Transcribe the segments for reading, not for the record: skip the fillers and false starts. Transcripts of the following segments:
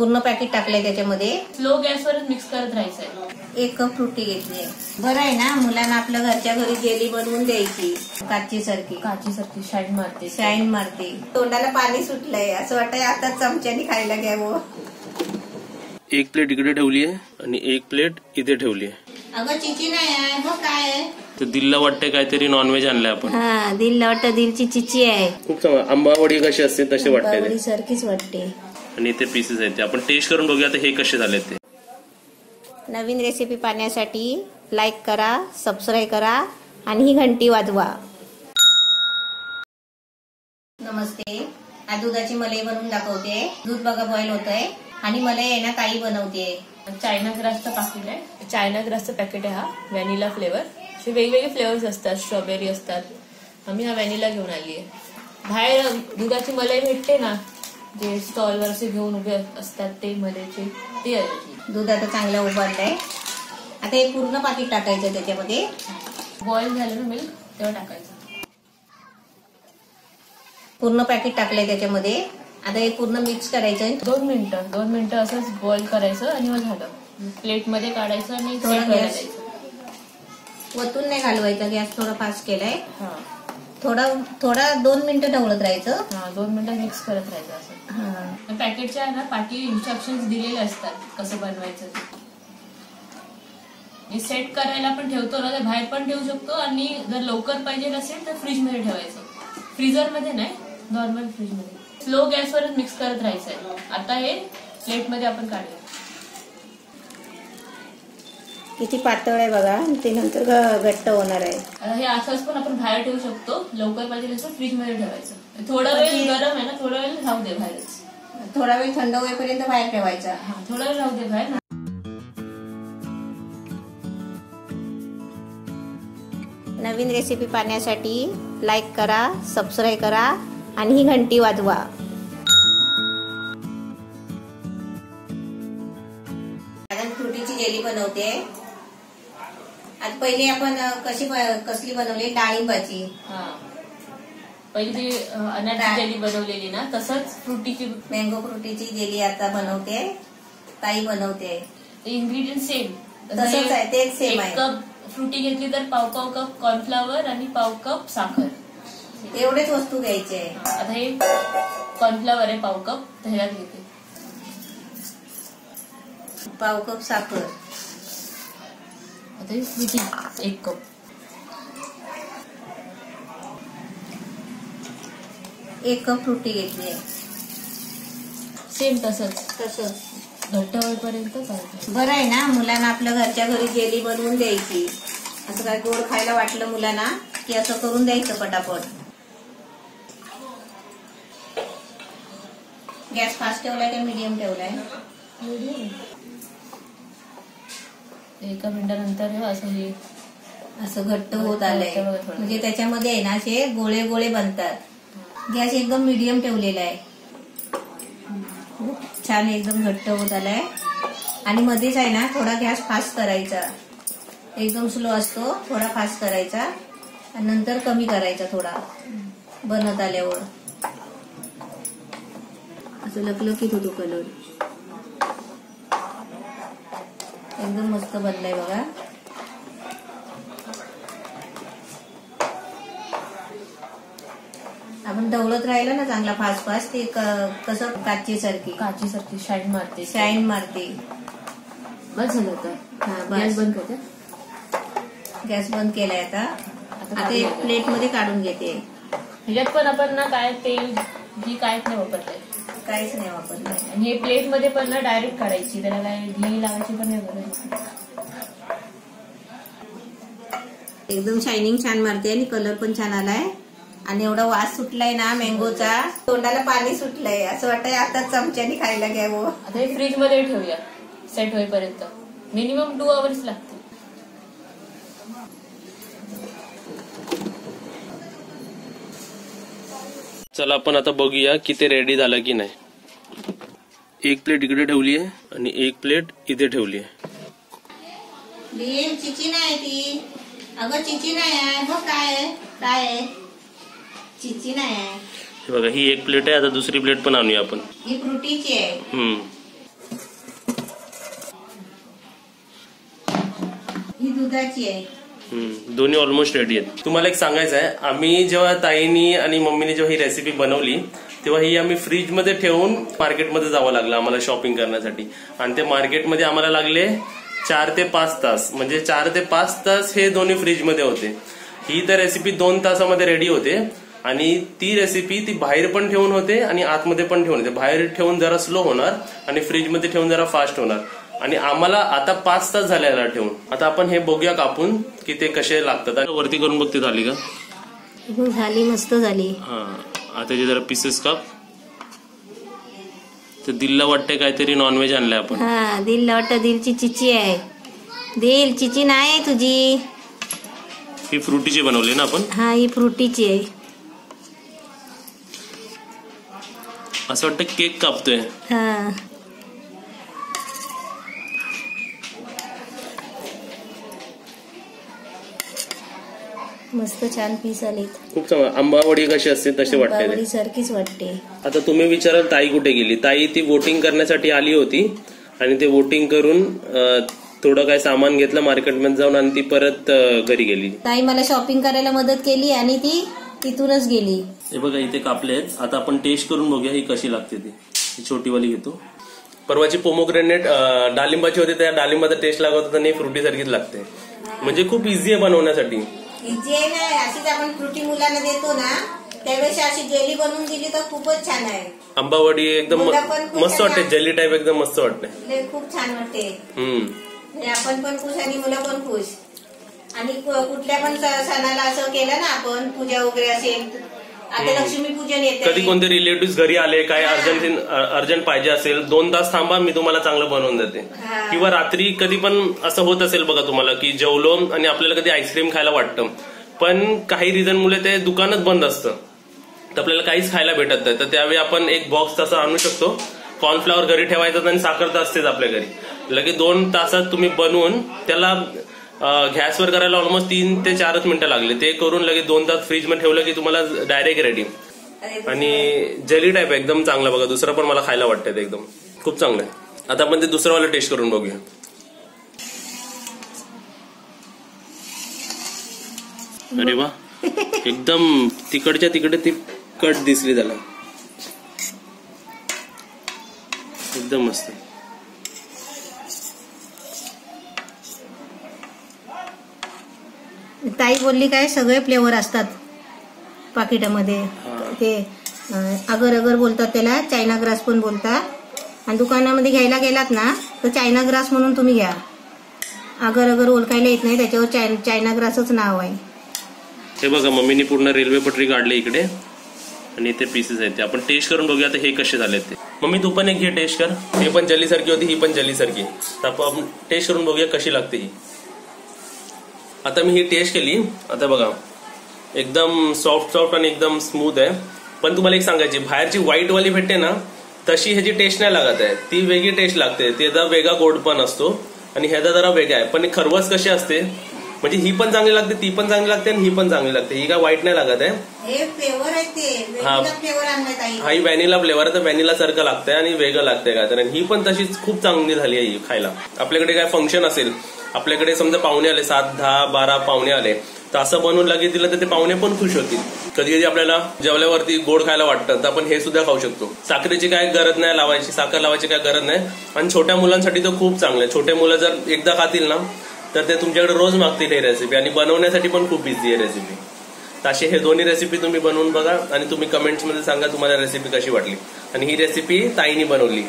पूर्ण पॅकेट टाकलंय त्याच्यामध्ये. स्लो गॅसवरच मिक्स करत राहायचंय. एक कप फ्रुटी घेतली. बरं आहे ना, मुलांना आपल्या घरच्या घरी जेली बनवून द्यायची. काची सारखी शाईन मारते. तोंडाला पाणी सुटलंय, असं वाटतंय आता चमच्याने खायला घ्यावं. एक प्लेट इकडे ठेवली आहे आणि एक प्लेट इथे ठेवली आहे. अगं चिची नाही आहे मग काय आहे? तर दिलला वाटते काहीतरी नॉनव्हेज आणलंय आपण. हा, दिलला वाटतं दिलची चिची आहे. खूप चांगलं. आंबावडी कशी असते तसे वाटते, सारखीच वाटते. आणि इथे पीसेस आहेत, आपण टेस्ट करून बघूया आता हे कसे झाले ते. नवीन रेसिपी पाहण्यासाठी लाईक करा, सबस्क्राईब करा आणि ही घंटी वाजवा. नमस्ते. आज दुधाची मलई बनवून दाखवते. दूध बघा बॉईल होत आहे आणि मला आहे ना काही बनवते. चायना ग्रासचं पाकिट आहे. चायना ग्रासचं पॅकेट आहे. हा व्हॅनिला फ्लेवर. असे वेगवेगळे फ्लेवर्स असतात. स्ट्रॉबेरी असतात. आम्ही हा व्हॅनिला घेऊन आली आहे. बाहेर दुधाची मलाई भेटते ना, जे स्टॉलवर असे घेऊन उभे असतात ते मलाईचे, ते आले. दूध आता चांगला उभारलंय. आता एक पूर्ण पाकिट टाकायचं त्याच्यामध्ये. बॉईल झालं ना मिल्क तेव्हा टाकायचं. पूर्ण पॅकेट टाकलंय त्याच्यामध्ये. आता हे पूर्ण मिक्स करायचं. दोन मिनिटं असंच बॉईल करायचं आणि मग झालं. प्लेट मध्ये काढायचं आणि वतून नाही घालवायचं. गॅस थोडा फास्ट केलाय. थोडा 2 मिनिटं ढवळत राहायचं. 2 मिनिटं मिक्स करत राहायचं असं. पॅकेटच्या ना पाठी इन्स्ट्रक्शन्स दिलेले असतात कसं बनवायचं. हे सेट करायला आपण ठेवतो ना, तर बाहेर पण ठेवू शकतो आणि जर लवकर पाहिजे असेल तर फ्रीज मध्ये ठेवायचं. फ्रीजर मध्ये नाही, नॉर्मल फ्रीज मध्ये. स्लो गॅसवरच मिक्स करत राहायचंय. आता हे प्लेट मध्ये आपण काढूया. किती पातळ आहे बघा, ते नंतर घट्ट होणार आहे. हे असंच पण आपण बाहेर ठेवू शकतो. लवकर पाहिजे असं फ्रीज मध्ये ठेवायचं. थोडा वेळ गरम आहे ना, थोडा वेळ राहू दे बाहेरच. थोडा वेळ थंड होईपर्यंत बाहेर ठेवायचा. थोडा वेळ राहू दे बाहेर. नवीन रेसिपी पाहण्यासाठी लाईक करा, सबस्क्राईब करा आणि ही घंटी वाजवा. आज फ्रुटीची जेली बनवते. आज पहिले आपण कसली बनवली? डाळिंबाची. पहिली अननस जेली बनवलेली ना, तसंच फ्रुटीची मँगो फ्रुटीची जेली आता बनवते. ताई बनवते. इन्ग्रेडियंट सेम तसंच आहे, तेच सेम आहे. 1 कप फ्रुटी घेतली तर पाव कप कॉर्नफ्लावर आणि पाव कप साखर, एवढेच वस्तू घ्यायचे. आता हे कॉर्नफ्लावर आहे पाव कप, दह्यात घेते पाव कप साखर. आता हे फ्रुटी 1 कप. एक कप फ्रुटी घेतली. सेम तसंच घट्ट होईपर्यंत चालतं. बरं आहे ना, मुलांना आपल्या घरच्या घरी जेली बनवून द्यायची. असं काय गोड खायला वाटलं मुलांना की असं करून द्यायचं पटापट. गॅस फास्ट ठेवलाय का मीडियम ठेवलाय? एका मिनिटानंतर असं घट्ट होत आलंय. म्हणजे त्याच्यामध्ये आहे ना असे गोळे गोळे बनतात. गॅस एकदम मीडियम ठेवलेला आहे. छान एकदम घट्ट होत आलाय. आणि मध्येच आहे ना थोडा गॅस फास्ट करायचा. एकदम स्लो असतो, थोडा फास्ट करायचा आणि नंतर कमी करायचा थोडा. बनत आल्यावर असं लखलखीत होतो कलर. एकदम मस्त बनलाय बघा. आपण ढवळत राहिलं ना चांगला फास्ट, ते कसं काची सारखी शाईन मारते. बस झालं होतं. गॅस बंद करते. गॅस बंद केलाय. आता एक प्लेट मध्ये काढून घेते. ह्याच्यात पण आपण ना काय तेल घी काहीच नाही वापरते. काहीच नाही वापरलं. आणि हे प्लेट मध्ये पण ना डायरेक्ट काढायची. त्याला काय घी लावायची पण नाही गरज. एकदम शायनिंग छान मारते आणि कलर पण छान आलाय. आणि एवढा वास सुटलाय ना मँगोचा, तोंडाला पाणी सुटलंय. असं वाटतंय आता चमच्याने खायला घ्यावं. आता हे फ्रीज मध्ये ठेवूया सेट होईपर्यंत. मिनिमम 2 आवर्स लागते. चला आपण आता बघूया की ते रेडी झालं की नाही. एक प्लेट इकडे ठेवली आहे आणि एक प्लेट इथे ठेवली आहे. चिची नाही ती. अगं चिची नाही आहे मग काय आहे? चिची नाही आहे. बघा ही एक प्लेट आहे. आता दुसरी प्लेट पण आणूया आपण. ही फ्रुटीची आहे. दुधाची आहे. दोन्ही ऑलमोस्ट रेडी आहेत. तुम्हाला एक सांगायचं आहे, आम्ही जेव्हा ताईनी आणि मम्मीने जेव्हा ही रेसिपी बनवली तेव्हा ही आम्ही फ्रीज मध्ये ठेवून मार्केटमध्ये जावं लागलं आम्हाला शॉपिंग करण्यासाठी. आणि ते मार्केटमध्ये आम्हाला लागले 4 ते 5 तास. म्हणजे 4 ते 5 तास हे दोन्ही फ्रीज मध्ये होते. ही तर रेसिपी 2 तासामध्ये रेडी होते. आणि ती रेसिपी ती बाहेर पण ठेवून होते आणि आतमध्ये पण ठेवून होते. बाहेर ठेवून जरा स्लो होणार आणि फ्रीजमध्ये ठेवून जरा फास्ट होणार. आणि आम्हाला आता 5 तास झालेला ठेवून. आता आपण हे बघूया कापून की ते कसे लागतात. वरती करून बघते झाली का. झाली, मस्त झाली. हा, आता जे जरा पीसेस काप. तर दिलला वाटते काहीतरी नॉनव्हेज आणलंय आपण. हा, दिलला वाटते दिलची चिची आहे. दिल चिची नाही तुझी. ही फ्रुटीची बनवली ना आपण. हा, ही फ्रुटीची आहे. असं वाटतं केक कापतोय. हा, मस्त छान पीस आले. खूप चांगला. आंबावडी कशी असते तसे वाटते, सारखीच वाटते. आता तुम्ही विचाराल ताई कुठे गेली. ताई ती वोटिंग करण्यासाठी आली होती आणि ते वोटिंग करून थोडं काय सामान घेतलं मार्केटमध्ये जाऊन आणि ती परत घरी गेली. ताई मला शॉपिंग करायला मदत केली आणि ती तिथूनच गेली. हे बघा इथे कापलेत. आता आपण टेस्ट करून बघूया ही कशी लागते. ती छोटीवाली घेतो. परवाची पोमोग्रेनेट डालिंबाची होती, त्या डालिंबाचा टेस्ट लागत होता आणि फ्रुटी सारखीच लागते. म्हणजे खूप इझी आहे बनवण्यासाठी. जे नाही अशीच आपण फ्रुटी मुलांना देतो ना त्यावेळेस अशी जेली बनवून दिली तर खूपच छान आहे. आंबावडी एकदम मस्त वाटते. जेली टाईप एकदम मस्त वाटते. खूप छान वाटते. आपण पण खुश आणि मुलं पण खुश. आणि कुठल्या पण सणाला असं केलं ना आपण पूजा वगैरे असेल, आता लक्ष्मी पूजन येते, कधी कोणते रिलेटिव्ह घरी आले काय अर्जंट पाहिजे असेल, 2 तास थांबा मी तुम्हाला चांगलं बनवून देते. किंवा रात्री कधी पण असं होत असेल बघा तुम्हाला की जेवलो आणि आपल्याला कधी आईस्क्रीम खायला वाटतं, पण काही रिझन मुळे ते दुकानच बंद असतं तर आपल्याला काहीच खायला भेटत नाही. तर त्यावेळी आपण एक बॉक्स तसा आणू शकतो. कॉर्नफ्लॉवर घरी ठेवायचं आणि साखर तर असतेच आपल्या घरी. लगेच 2 तासात तुम्ही बनवून त्याला गॅसवर करायला ऑलमोस्ट 3 ते 4 मिनिटं लागले. ते करून लगेच 2 तास फ्रीज मध्ये ठेवलं की तुम्हाला डायरेक्ट रेडी. आणि जेली टाईप एकदम चांगला. बघा दुसरं पण मला खायला वाटतं ते एकदम खूप चांगलं आहे. आता आपण ते दुसऱ्यावाला टेस्ट करून बघूया. अरे वा, एकदम तिकडच्या तिकडे ती कट दिसली त्याला. एकदम मस्त. ताई बोलली काय सगळे फ्लेवर असतात पाकिटामध्ये. ते अगर अगर बोलतात त्याला, चायना ग्रास पण बोलतात. आणि दुकानामध्ये घ्यायला गेलात ना तर चायना ग्रास म्हणून तुम्ही घ्या. अगर अगर ओळखायला येत नाही त्याच्यावर चायना ग्रासच नाव आहे. हे बघा मम्मीने पूर्ण रेल्वे पटरी काढली इकडे आणि ते पीसेस आहेत. आपण टेस्ट करून बघूया आता हे कसे झाले ते. मम्मी तू पण एक घे टेस्ट कर. हे पण जलीसारखी होती, ही पण जलीसारखी. तर आपण टेस्ट करून बघूया कशी लागते ही. आता मी ही टेस्ट केली. आता बघा एकदम सॉफ्ट सॉफ्ट आणि एकदम स्मूथ आहे. पण तुम्हाला एक सांगायची, बाहेरची व्हाईट वाली भेटते ना तशी ह्याची टेस्ट नाही लागत आहे. ती वेगळी टेस्ट लागते. त्याचा वेगळा गोड पण असतो आणि ह्याचा जरा वेगळा आहे. पण खरवस कशी असते म्हणजे ही पण चांगली लागते, ती पण चांगली लागते आणि ही पण चांगली लागते. ही काय वाईट नाही लागत आहे. हा, ही व्हॅनिला फ्लेवर आहे तर व्हॅनिला सारखं लागतंय आणि वेगळं लागतंय काय. तर ही पण तशीच खूप चांगली झाली आहे खायला. आपल्याकडे काय फंक्शन असेल, आपल्याकडे समजा पाहुणे आले, 7, 10, 12 पाहुणे आले तर असं बनवून लगेच दिलं तर ते पाहुणे पण खुश होतील. कधी कधी आपल्याला जेवल्यावरती गोड खायला वाटतं तर आपण हे सुद्धा खाऊ शकतो. साखरेची काय गरज नाही लावायची, साखर लावायची काय गरज नाही. आणि छोट्या मुलांसाठी तर खूप चांगलं आहे. छोटे मुलं जर एकदा खातील ना तर ते तुमच्याकडे रोज मागतील ही रेसिपी. आणि बनवण्यासाठी पण खूप इझी आहे रेसिपी. तसे हे दोन्ही रेसिपी तुम्ही बनवून बघा आणि तुम्ही कमेंट्समध्ये सांगा तुम्हाला रेसिपी कशी वाटली. आणि ही रेसिपी ताईनी बनवली.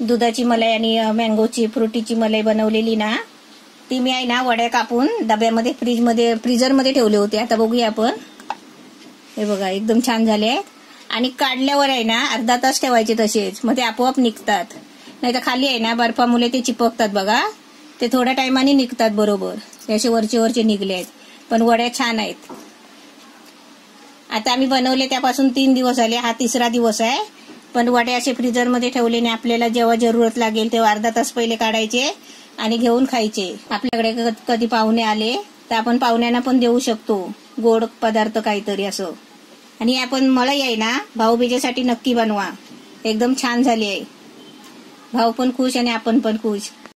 दुधाची मलाई आणि मँगोची फ्रुटीची मलाई बनवलेली ना ती मी आहे ना वड्या कापून डब्यामध्ये फ्रीजरमध्ये ठेवले होते. आता बघूया आपण. हे बघा एकदम छान झाले आहेत. आणि काढल्यावर आहे ना अर्धा तास ठेवायचे तसेच, मग ते आपोआप निघतात. नाही तर खाली आहे ना बर्फामुळे ते चिपकतात बघा. ते थोड्या टायमाने निघतात बरोबर. असे वरचे निघले आहेत. पण वड्या छान आहेत. आता आम्ही बनवले त्यापासून 3 दिवस आले. हा 3रा दिवस आहे. पण वड्या असे फ्रीजरमध्ये ठेवले नाही. आपल्याला जेव्हा जरूरत लागेल तेव्हा अर्धा तास पहिले काढायचे आणि घेऊन खायचे. आपल्याकडे कधी पाहुणे आले तर आपण पाहुण्यांना पण देऊ शकतो गोड पदार्थ काहीतरी असं. आणि आपण मलाई आहे ना भाऊबीजेसाठी नक्की बनवा. एकदम छान झाली आहे. भाऊ पण खुश आणि आपण पण खुश.